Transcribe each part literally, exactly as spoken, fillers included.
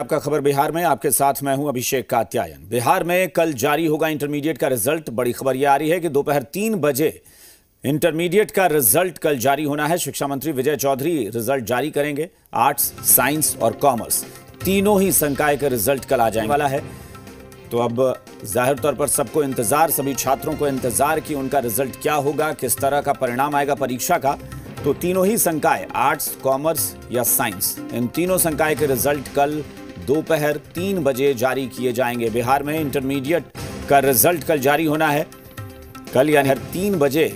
आपका खबर बिहार में, आपके साथ मैं हूं अभिषेक कात्यायन। बिहार में कल जारी होगा इंटरमीडिएट का रिजल्ट। बड़ी खबर यह आ रही है कि दोपहर तीन बजे इंटरमीडिएट का रिजल्ट कल जारी होना है। शिक्षा मंत्री विजय चौधरी रिजल्ट जारी करेंगे। आर्ट्स, साइंस और कॉमर्स तीनों ही संकाय का रिजल्ट कल आ जाने वाला है। तो अब जाहिर तौर पर सबको इंतजार, सभी छात्रों को इंतजार कि उनका रिजल्ट क्या होगा, किस तरह का परिणाम आएगा परीक्षा का। तो तीनों ही संकाय, आर्ट्स, कॉमर्स या साइंस, इन तीनों संकाय के रिजल्ट कल दोपहर तीन बजे जारी किए जाएंगे। बिहार में इंटरमीडिएट का रिजल्ट कल जारी होना है। कल यानी हर तीन बजे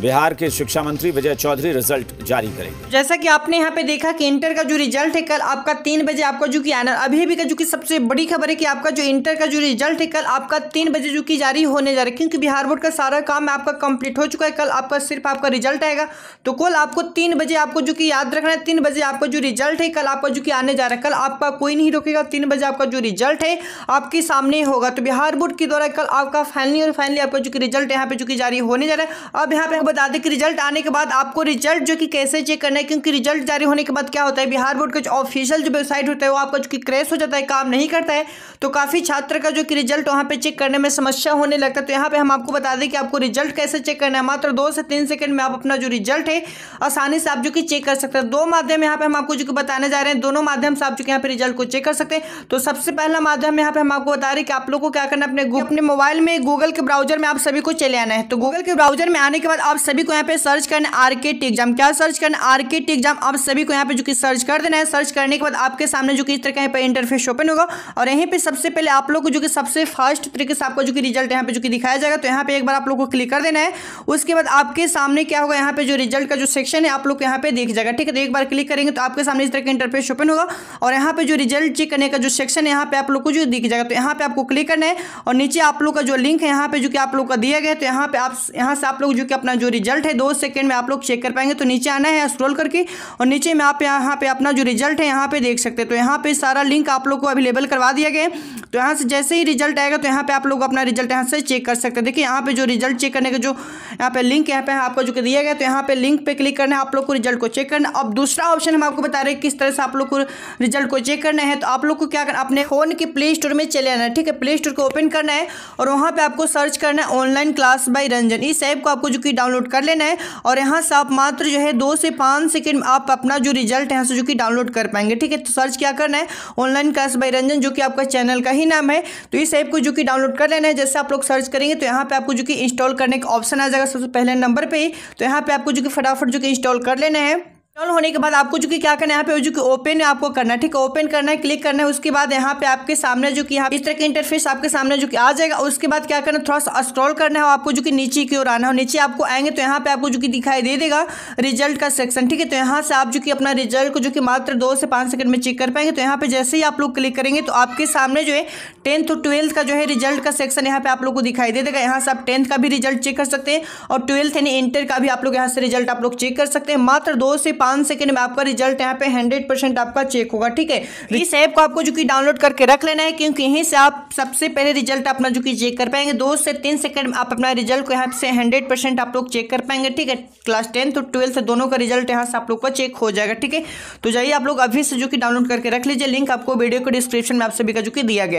बिहार के शिक्षा मंत्री विजय चौधरी रिजल्ट जारी करेंगे। जैसा कि आपने यहाँ पे देखा कि इंटर का जो रिजल्ट है कल आपका तीन बजे आपका जो कि आना अभी भी का जो कि सबसे बड़ी खबर है कि आपका जो इंटर का जो रिजल्ट है कल आपका तीन बजे जो कि जारी होने जा रहा है, क्योंकि बिहार बोर्ड का सारा काम आपका कंप्लीट हो चुका है। कल आपका सिर्फ आपका रिजल्ट आएगा। तो कल आपको तीन बजे आपको जो कि याद रखना है, तीन बजे आपका जो रिजल्ट है कल आपका जो कि आने जा रहा है। कल आपका कोई नहीं रोकेगा, तीन बजे आपका जो रिजल्ट है आपके सामने होगा। तो बिहार बोर्ड के द्वारा कल आपका फाइनली और फाइनली आपका जो कि रिजल्ट यहाँ पे जो कि जारी होने जा रहा है। अब यहाँ पे बता दें कि रिजल्ट आने के बाद आपको रिजल्ट जो कि कैसे चेक करना है, क्योंकि रिजल्ट जारी होने के बाद क्या होता है, बिहार बोर्ड का जो ऑफिशियल जो वेबसाइट होता है वो आपका जो कि क्रैश हो जाता है, काम नहीं करता है। तो काफ़ी छात्र का जो कि रिजल्ट वहाँ पे चेक करने में समस्या होने लगता है। तो यहाँ पे हम आपको बता दें कि आपको रिजल्ट कैसे चेक करना है। मात्र दो से तीन सेकंड में आप अपना जो रिजल्ट है आसानी से आप जो कि चेक कर सकते हैं। दो माध्यम यहाँ पे हम आपको जो कि बताने जा रहे हैं, दोनों माध्यम से आप जो कि यहाँ पे रिजल्ट को चेक कर सकते हैं। तो सबसे पहला माध्यम यहाँ पे हम आपको बता रहे हैं कि आप लोग को क्या करना है, अपने अपने मोबाइल में गूगल के ब्राउजर में आप सभी को चले आना है। तो गूगल के ब्राउजर में आने के आप सभी को यहाँ पे सर्च करना है आरके टेक एग्जाम। क्या सर्च करना है? RK tech exam. आप सभी को यहाँ पे जो कि सर्च कर देना है। सर्च करने के बाद आपके सामने जो कि इस तरह का यहाँ पे इंटरफेस ओपन होगा और यहीं पे सबसे पहले आप लोग को जो कि सबसे फर्स्ट तरीके से आपका जो कि रिजल्ट यहाँ पे जो कि दिखाया जाएगा। तो यहाँ पे एक बार आप लोग को क्लिक कर देना है। उसके बाद आपके सामने क्या होगा, यहाँ पे जो रिजल्ट का जो सेक्शन है आप लोग यहाँ पे देख जाएगा। ठीक है, तो एक बार क्लिक करेंगे तो आपके सामने इस तरह का इंटरफेस ओपन होगा और यहाँ पे जो रिजल्ट चेक करने का जो सेक्शन है यहाँ पे आप लोग को जो दिख जाएगा। तो यहाँ पे आपको क्लिक करना है और नीचे आप लोग का जो लिंक है यहाँ पे जो कि आप लोग का दिया गया है। तो यहाँ पे आप यहाँ से आप लोग जो कि अपना जो रिजल्ट है दो सेकंड में आप लोग चेक कर पाएंगे। तो नीचे आना है स्क्रॉल करके और नीचे में आप यहाँ पे अपना जो रिजल्ट है यहाँ पे देख सकते हैं। तो यहाँ पे सारा लिंक आप लोग को अवेलेबल करवा दिया गया। तो यहाँ से जैसे ही रिजल्ट आएगा तो यहाँ पे आप लोग अपना रिजल्ट यहाँ से चेक कर सकते हैं। देखिए यहाँ पे जो रिजल्ट चेक करने का जो यहाँ पे लिंक यहाँ पे आपको जो दिया गया, तो यहाँ पे लिंक पे क्लिक करना है, आप लोग को रिजल्ट को चेक करना। अब दूसरा ऑप्शन हम आपको बता रहे हैं किस तरह से आप लोग को रिजल्ट को चेक करना है। तो आप लोग को क्या करना, अपने फोन के प्ले स्टोर में चले आना है। ठीक है, प्ले स्टोर को ओपन करना है और वहाँ पे आपको सर्च करना है ऑनलाइन क्लास बाय रंजन। इस ऐप को आपको जो कि डाउनलोड कर लेना है और यहाँ से आप मात्र जो है दो से पाँच सेकंड आप अपना जो रिजल्ट है जो कि डाउनलोड कर पाएंगे। ठीक है, तो सर्च क्या करना है, ऑनलाइन क्लास बाय रंजन, जो कि आपका चैनल का ही नाम है। तो इस ऐप को जो कि डाउनलोड कर लेना है। जैसे आप लोग सर्च करेंगे तो यहाँ पे आपको जो कि इंस्टॉल करने का ऑप्शन आ जाएगा सबसे पहले नंबर पे ही। तो यहाँ पे आपको जो कि फटाफट जो कि इंस्टॉल कर लेना है। इंस्टॉल होने के बाद आपको जो कि क्या करना है, यहाँ पे जो कि ओपन आपको करना है। ठीक है, ओपन करना है, क्लिक करना है। उसके बाद यहाँ पे आपके सामने जो कि यहाँ इस तरह के इंटरफेस आपके सामने जो कि आ जाएगा। उसके बाद क्या करना है, थोड़ा सा स्क्रॉल करना है और आपको जो कि नीचे की ओर आना है। नीचे आपको आएंगे तो यहाँ पे आपको जो कि दिखाई दे देगा रिजल्ट का सेक्शन। ठीक है, तो यहाँ से आप जो कि अपना रिजल्ट को जो कि मात्र दो से पाँच सेकंड में चेक कर पाएंगे। तो यहाँ पे जैसे ही आप लोग क्लिक करेंगे तो आपके सामने जो है टेंथ और ट्वेल्थ का जो है रिजल्ट का सेक्शन यहाँ पे आप लोग को दिखाई दे देगा। यहाँ से आप टेंथ का भी रिजल्ट चेक कर सकते हैं और ट्वेल्थ यानी इंटर का भी आप लोग यहाँ से रिजल्ट आप लोग चेक कर सकते हैं। मात्र दो से पाँच सेकंड में आपका रिजल्ट यहाँ पे हंड्रेड परसेंट आपका चेक होगा। ठीक है, इस ऐप को आपको जो कि डाउनलोड करके रख लेना है, क्योंकि यहीं से आप सबसे पहले रिजल्ट अपना जो कि चेक कर पाएंगे। दो से तीन सेकंड में आप अपना रिजल्ट को यहाँ से हंड्रेड परसेंट आप लोग चेक कर पाएंगे। ठीक है, क्लास टेंथ और ट्वेल्थ दोनों का रिजल्ट यहाँ से आप लोग का चेक हो जाएगा। ठीक है, तो जाइए आप लोग अभी से जो कि डाउनलोड करके रख लीजिए। लिंक आपको वीडियो को डिस्क्रिप्शन में आप सभी का जो कि दिया गया।